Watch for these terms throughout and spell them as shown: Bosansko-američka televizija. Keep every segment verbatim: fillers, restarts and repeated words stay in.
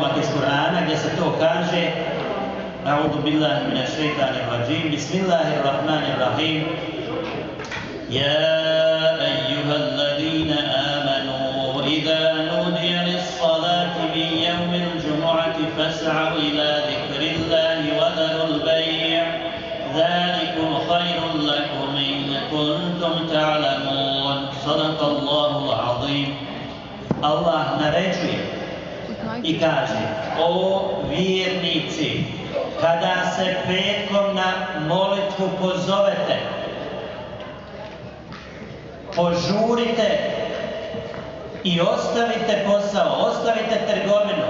odlomak iz Kur'ana gdje se to kaže A'udhu billahi minash shaitanir rajim, bismillahirrahmanirrahim. Ja ayyuhalladina amanu, idha nudiya lissalati min yawmil jumu'ati fas'au ila dhikrillahi wa dharul bay', dhalikum khayrun lakum in kuntum ta'lamun. Sadaqallahu al-azim. Allah naređuje i kaže: O vjernici, kada se petkom na molitvu pozovete, požurite i ostavite posao, ostavite trgovinu,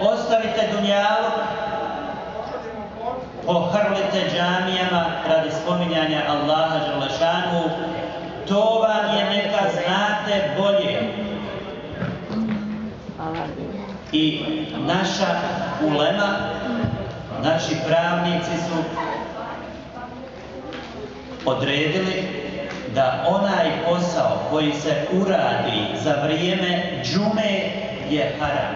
ostavite dunjalu, pohrlite džamijama radi spominjanja Allaha dželle šanuhu. To vam je neka znate bolje. I naša ulema, naši pravnici su odredili da onaj posao koji se uradi za vrijeme džume je haram.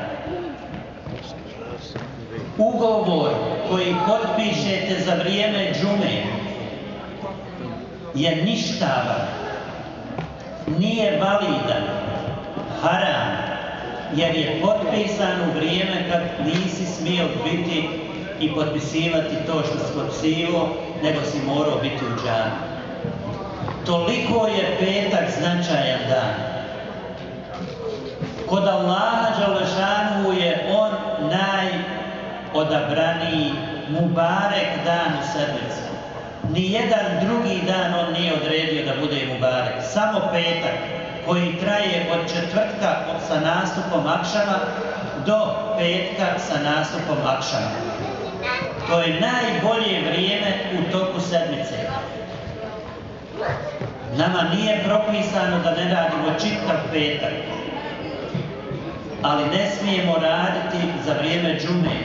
Ugovor koji potpišete za vrijeme džume je ništavan, nije validan, haram, jer je potpisan u vrijeme kad nisi smio biti i potpisivati to što si potpisivao, nego si morao biti u džami. Toliko je petak značajan dan. Kod Allaha dželle šanuhu je on najodabraniji mubarek dan u sedmici. Nijedan drugi dan on nije odredio da bude mubarek. Samo petak, koji traje od četvrtka sa nastupom akšama do petka sa nastupom akšama. To je najbolje vrijeme u toku sedmice. Nama nije propisano da ne radimo čitav petak, ali ne smijemo raditi za vrijeme džume.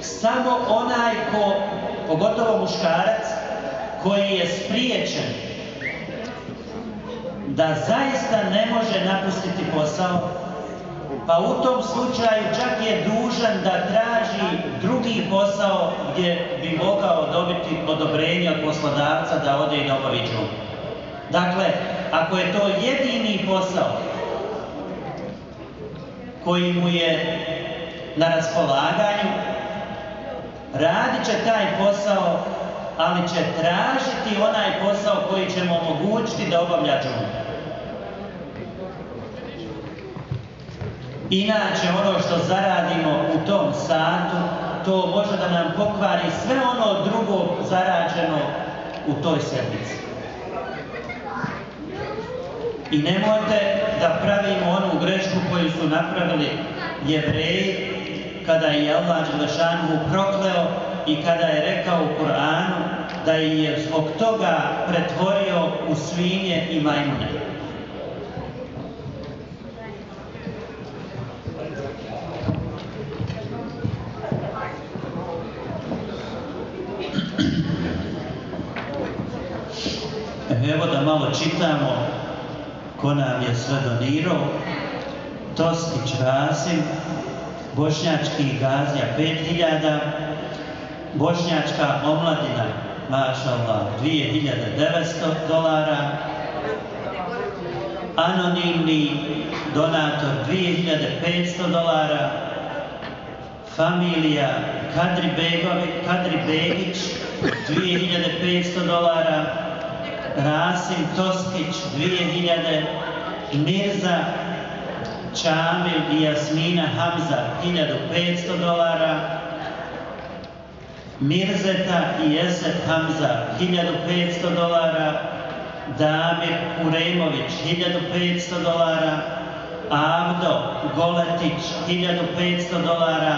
Samo onaj ko, pogotovo muškarac, koji je spriječen da zaista ne može napustiti posao, pa u tom slučaju čak je dužan da traži drugi posao gdje bi mogao dobiti odobrenje od poslodavca da ode i dobavi džumu. Dakle, ako je to jedini posao koji mu je na raspolaganju, radit će taj posao, ali će tražiti onaj posao koji će mu omogućiti da obavlja džumu. Inače, ono što zaradimo u tom satu, to može da nam pokvari sve ono drugo zarađeno u toj sedmici. I nemojte da pravimo onu grešku koju su napravili Jevreji, kada je Allah dželle šanuhu prokleo i kada je rekao u Kur'anu da je zbog toga pretvorio u svinje i majmune. Evo da malo čitamo ko nam je sve donirao. Tostić Vasim, Bošnjački Gazija pet hiljada, Bošnjačka omladina, maša Allah, dvije hiljade devetsto dolara, anonimni donator dvije hiljade petsto dolara, familija Kadri Begić dvije hiljade petsto dolara, Rasim Toskić dvije hiljade, Mirza Čamil i Jasmina Hamza hiljadu petsto dolara, Mirzeta i Esed Hamza hiljadu petsto dolara, Damir Uremović hiljadu petsto dolara, Avdo Goletić hiljadu petsto dolara,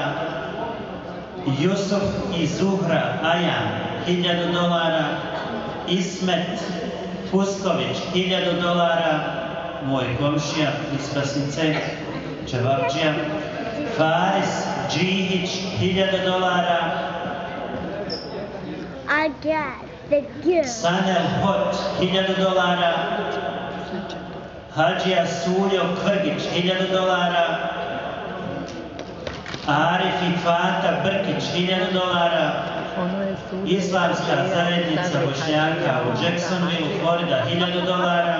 Jusuf i Zuhra Ajan hiljadu dolara, Ismet Pustović hiljadu dolara, moj komšija iz Krasnice, Čevapđija, Faris Džihić hiljadu dolara, Sanel Hot hiljadu dolara, Hadžija Suljo Kvrgić hiljadu dolara, Arif i Fata Brkić, hiljadu dolara. Islamska zajednica bošnjaka u Jacksonville, Florida, hiljadu dolara.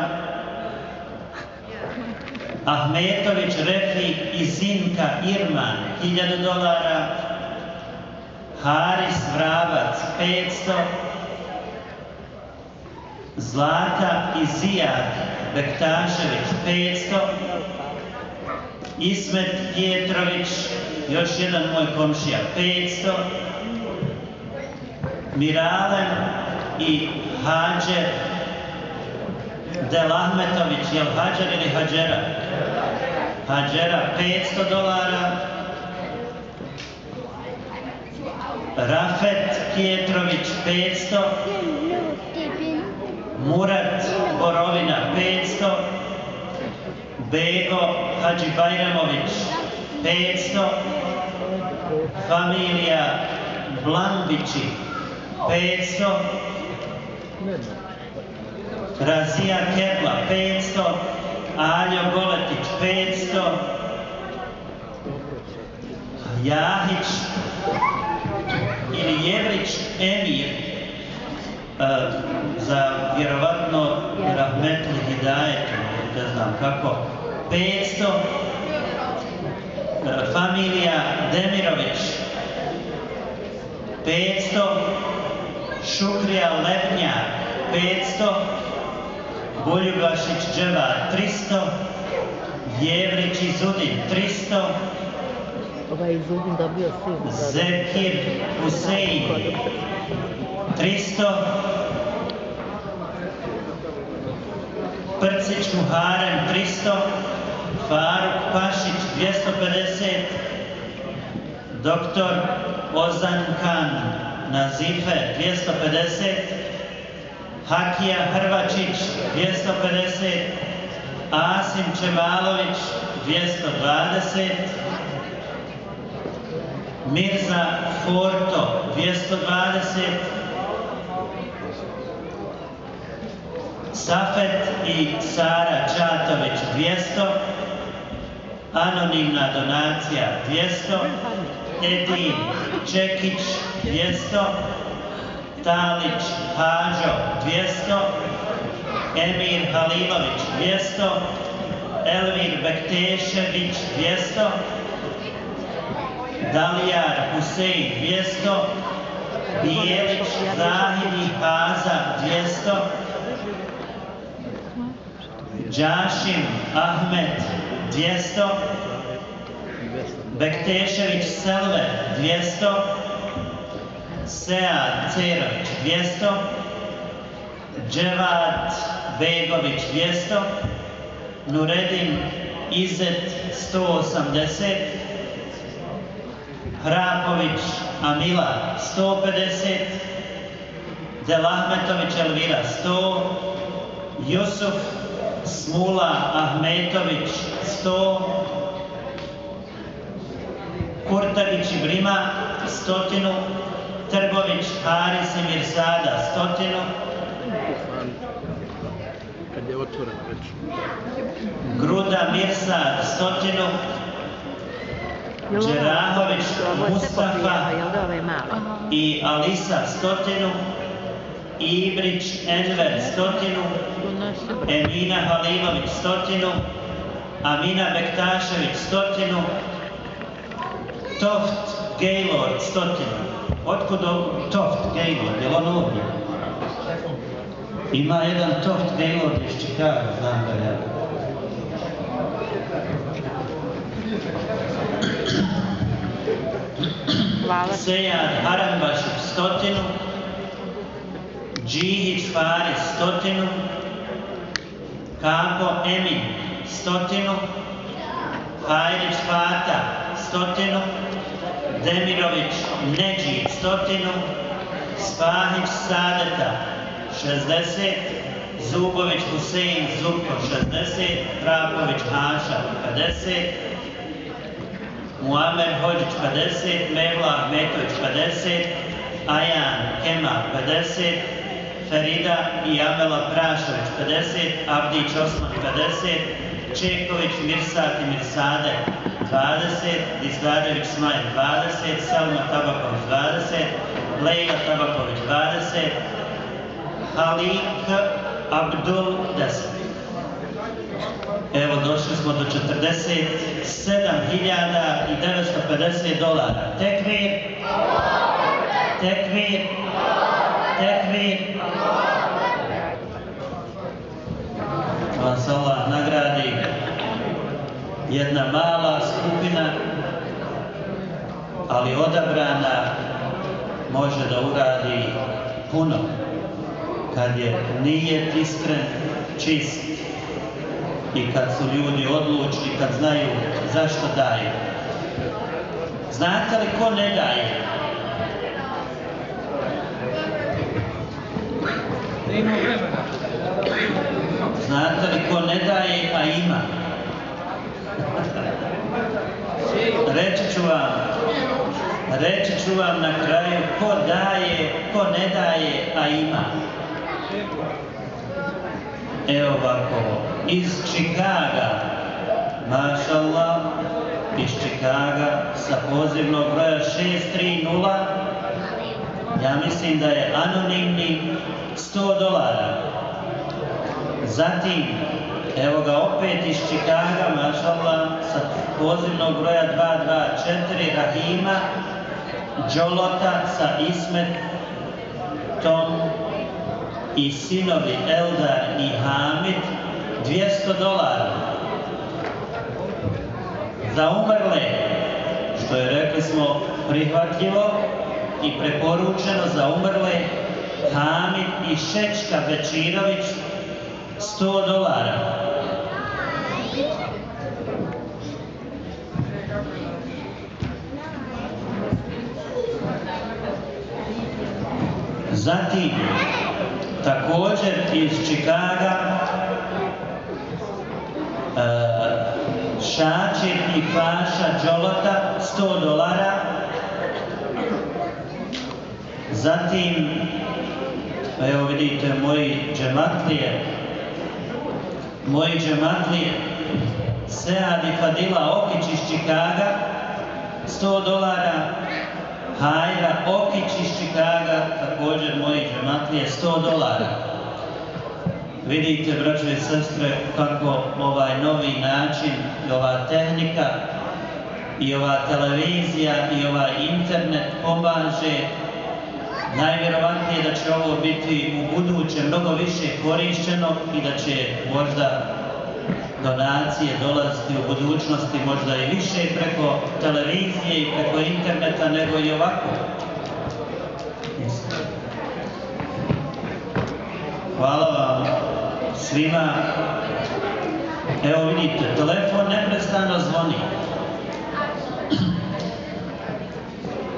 Ahmetović Refik i Zinka Irman, hiljadu dolara. Haris Vravac, petsto. Zlata i Zijad Bektašević, petsto. Ismet Pjetrović, još jedan moj komšija, petsto. Miralan i Hadžer Delahmetović, je li Hadžer ili Hadžera? Hadžera, petsto dolara. Rafet Pjetrović, petsto. Murat Borovina, petsto. Bego Hadžibajramović, petsto. Familija Blambići, petsto. Razija Kepla, petsto. Aljo Goletić, petsto. Jahić ili Jevrić Emir, za vjerovatno rahmetli hidajetu, ne znam kako, petsto. Familija Demirović, petsto. Šukrija Lepnja, petsto. Buljubašić Dževa, tristo. Jevrić Izudin, tristo. Zekir Husein, tristo. Prcić Muharem, tristo. Faruk Pašić, dvjesto pedeset. Doktor Ozan Khan Nazife, dvjesto pedeset. Hakija Hrvačić, dvjesto pedeset. Asim Čevalović, dvjesto dvadeset. Mirza Forto, dvjesto dvadeset. Safet i Sara Čatović, dvjesto. Anonimna donacija, dvjesto. Edin Čekić, dvjesto. Talić Hađo, dvjesto. Emir Halilović, dvjesto. Elvir Bektešević, dvjesto. Dalijar Husein, dvjesto. Bijelić Zahidi Haza, dvjesto. Džašim Ahmet, dvjesto. Bektešević Selve, dvjesto. Sead Cerović, dvjesto. Dževat Begović, dvjesto. Nuredin Izet, sto osamdeset. Hrapović Amila, sto pedeset. Delahmetović Elvira, sto. Jusuf Smula Ahmetović, sto. Kurtagić Ibrima, stotinu. Trbović Haris i Mirsada, stotinu. Gruda Mirsad, stotinu. Đerahović Mustafa i Alisa, stotinu. Ibrić Enver, stotinu. Emina Halimović, stotinu. Amina Bektašević, stotinu. Toft Gaylord, stotinu. Otkud Toft Gaylord, je li on ovdje? Ima jedan Toft Gaylord iz Čikaga, znam da je. Sejan Harambašić, stotinu. Džihić Faris, stotinu. Kapo Emin, stotinu. Hajrić Fata, stotinu. Demirović Neđi, stotinu. Spahić Sadeta, šezdeset. Zubović Husein Zubko, šezdeset. Prapović Haša, pedeset. Muamer Hođić, pedeset. Mevla Ahmetović, pedeset. Ajan Kema, pedeset. Ferida i Amela Prašović, pedeset. Avdić Osman, pedeset. Čeković Mirsad i Mirsade dvadeset, Dizgarević Smaj dvadeset, Salma Tabaković dvadeset, Lejla Tabaković dvadeset, Halik Abdul deset. Evo, došli smo do četrdeset sedam hiljada devetsto pedeset dolara. Tekvir! Tekvir! Tekvir! Vas Allah nagradi, jedna mala skupina, ali odabrana, može da uradi puno, kad je nijet iskren, čist, i kad su ljudi odlučni, kad znaju zašto daju. Znate li ko ne daje? Znate li ko ne daje, a ima? Reći ću vam, reći ću vam na kraju ko daje, ko ne daje, a ima. Evo ovako, iz Čikaga, mašallah, iz Čikaga, sa pozivnog broja šest tri nula, ja mislim da je anonimni, sto dolara. Zatim, evo ga opet iz Čikaga, mašallah, sa pozivnog broja dva dva četiri, Rahima, Đolota sa Ismetom, i sinovi Eldar i Hamid, dvjesto dolara. Za umrle, što je, rekli smo, prihvatljivo i preporučeno za umrle, Hamid i Šečka Bečirović, sto dolara. Zatim, također iz Čikaga, Šačir i Paša Đolota, sto dolara. Zatim, evo vidite moji džematlije, moji džematlije, Sead i Fadila Okić iz Čikaga, sto dolara. Hajra Okić iz Čikaga, također moji džematlije, sto dolara. Vidite, braćo i sestre, kako ovaj novi način, ova tehnika, i ova televizija, i ovaj internet pomaže. Najvjerovatnije da će ovo biti u buduće mnogo više korišteno i da će možda donacije dolaziti u budućnosti možda i više preko televizije i preko interneta nego i ovako. Hvala vam svima. Evo vidite, telefon neprestano zvoni.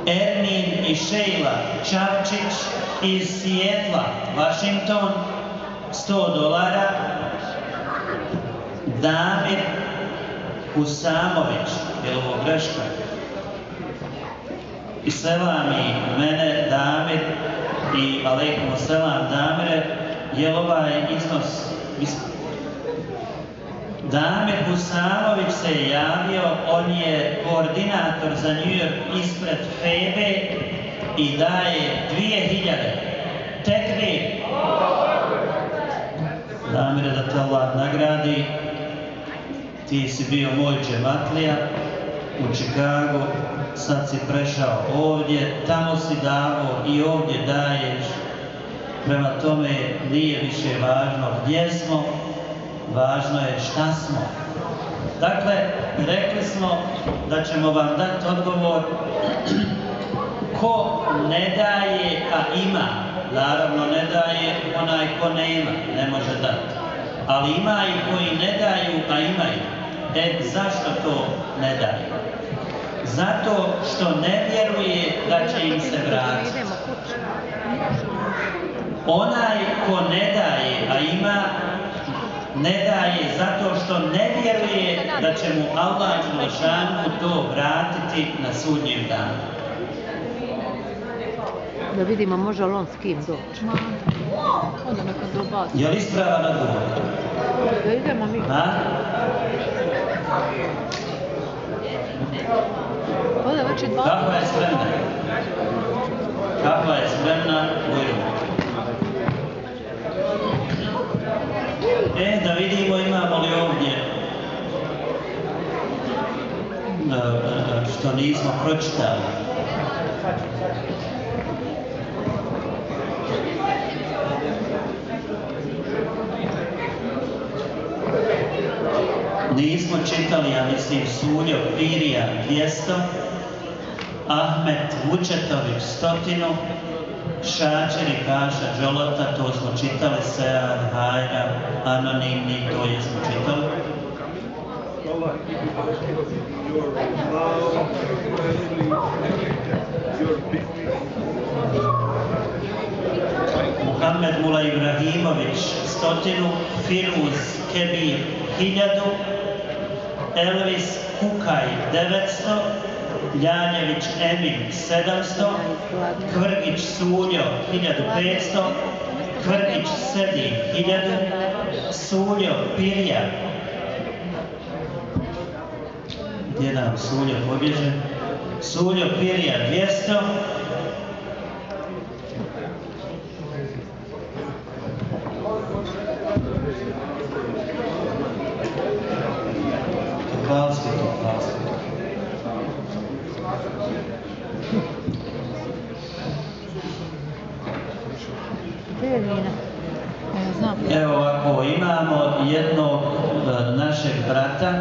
Ermin i Šejla Čavčić iz Sijetla, Washington, sto dolara. Damir Husamović, je li ovo greška? I selam i mene, Damir, i alejkum selam, Damire, je li ovaj iznos? Damir Husamović se javio, on je koordinator za New York ispred Febe i daje dvije hiljade. Tekvi! Damire, da te Allah nagradi. Ti si bio moj džematlija u Čikagu, sad si prešao ovdje, tamo si davo i ovdje daješ. Prema tome nije više važno gdje smo, važno je šta smo. Dakle, rekli smo da ćemo vam dati odgovor ko ne daje, a ima. Naravno, ne daje onaj ko ne ima, ne može dati. Ali ima i koji ne daju, a imaju. E, zašto to ne daju? Zato što ne vjeruje da će im se vratiti. Onaj ko ne daje, a ima, ne daje zato što ne vjeruje da će mu Allah dželešanu to vratiti na sudnjem danu. Da vidimo, može li on s kim doći? Je li ispravan odgovor? Da idemo mi. Kakva je spremna? Kakva je spremna vojna? E, da vidimo imamo li ovdje što nismo pročitali. Nismo čitali, ja mislim, Suljo Pirija dvjesto, Ahmet Vučetović stotinu, Šačer i Kaša Đolota, to smo čitali, Sead, Hajra, Anonimni, to je smo čitali. Muhammed Mula Ibrahimović stotinu, Firuz Kebir hiljadu, Elvis Kukaj devetsto, Ljanjević Emin sedamsto, Kvrgić Suljo hiljadu petsto, Kvrgić Sedi hiljadu, Suljo Pirja. Gdje nam Suljo pobježe? Suljo Pirja dvjesto. Hvalski to, hvalski to. Evo ovako, imamo jednog našeg brata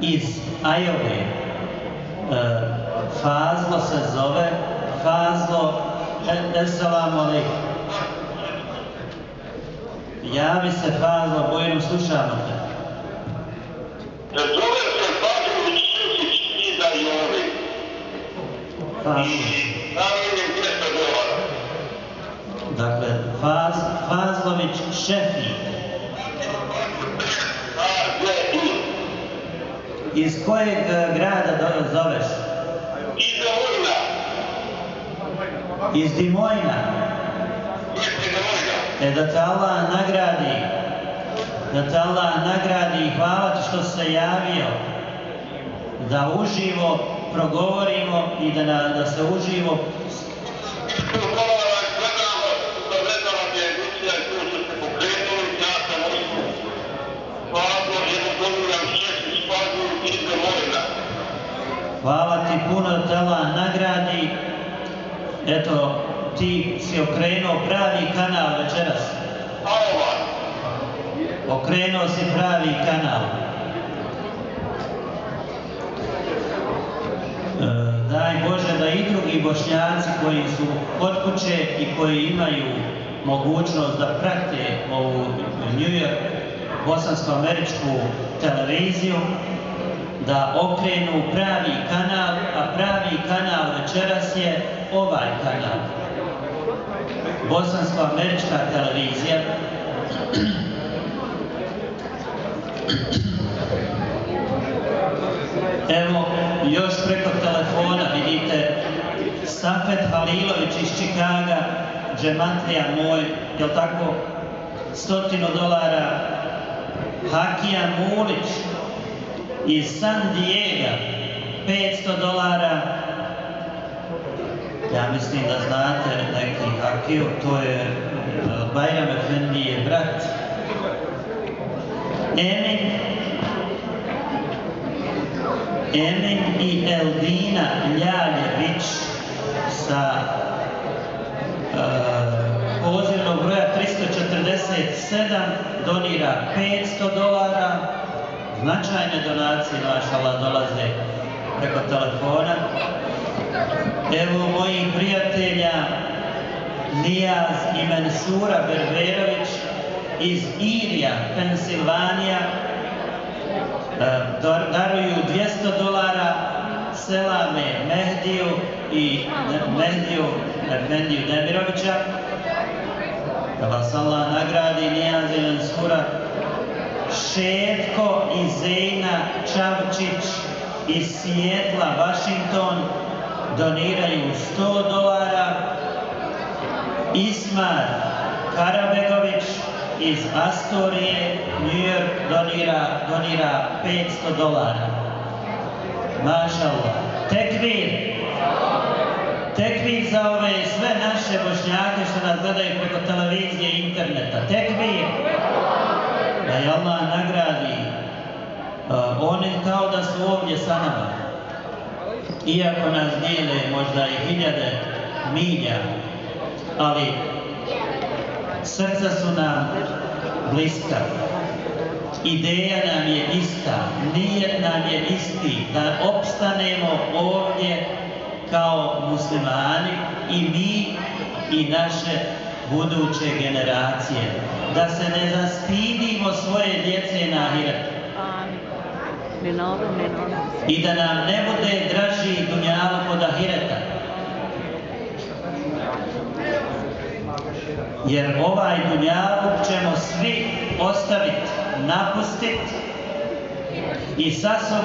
iz Ajove, Fazlo se zove, Fazlo, eselamu alejkum. Javi se Fazlo, bojno slušamo te. Zove se Fazlo Šukić iz Ajove i namenje dvjesto dolara. Dakle, Fazlović Šefi. Iz kojeg grada zoveš? Iz Dimojna. Iz Dimojna? E da te Allah nagradi. Da te Allah nagradi i hvala ti što se javio. Da uživo progovorimo i da se uživo... Hvala ti puno da te Allah nagradi. Eto, ti si okrenuo pravi kanal večeras. Okrenuo si pravi kanal. Daj Bože da i drugi bošnjaci koji su kod kuće i koji imaju mogućnost da prate ovu New York bosansko-američku televiziju, da okrenu pravi kanal, a pravi kanal večeras je ovaj kanal. Bosansko-američka televizija. Evo, još preko telefona vidite Safet Halilović iz Čikaga, džematlija moj, jel' tako, stotinu dolara, Hakijan Mulić iz San Diego, petsto dolara, ja mislim da znate neki Hakiju, to je Bajram Efendije brat. Emin, Emin i Elvina Ljaljević sa pozivnog broja tristo četrdeset sedam donira petsto dolara, značajne donacije, mašallah, dolaze preko telefona. Evo mojih prijatelja Nijaz i Mensura Berberović iz Irija, Pensilvanija, daruju dvjesto dolara Selame Mehdiju i Mehdiju Demirovića. Da vas Allah nagradi, Nijaz i Mensura. Šetko i Zejna Čavčić iz Sijetla, Washington, doniraju sto dolara. Ismar Karabegović iz Astorije, New York, donira petsto dolara. Mašallah. Tekbir. Tekbir za ove sve naše Bošnjake što nas gledaju preko televizije i interneta. Tekbir. Da je Allah nagradi. Oni kao da su ovdje sa nama. Iako nas dijele možda i hiljade milja, ali srca su nam bliska. Ideja nam je ista, nijet nam je isti, da opstanemo ovdje kao muslimani i mi i naše buduće generacije. Da se ne zastidimo svoje djece na ahiretu. I da nam ne bude draži dunjaluk od ahireta. Jer ovaj dunjaluk ćemo svi ostaviti, napustiti i sa sobom